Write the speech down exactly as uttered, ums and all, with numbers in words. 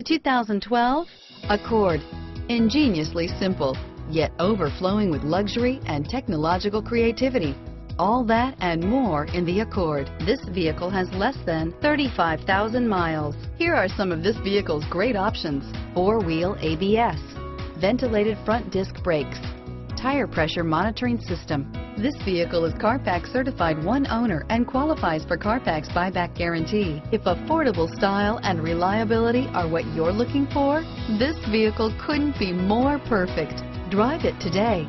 The two thousand twelve Accord. Ingeniously simple, yet overflowing with luxury and technological creativity. All that and more in the Accord. This vehicle has less than thirty-five thousand miles. Here are some of this vehicle's great options: four-wheel A B S, ventilated front disc brakes, tire pressure monitoring system. This vehicle is CARFAX certified one owner and qualifies for CARFAX buyback guarantee. If affordable style and reliability are what you're looking for, this vehicle couldn't be more perfect. Drive it today.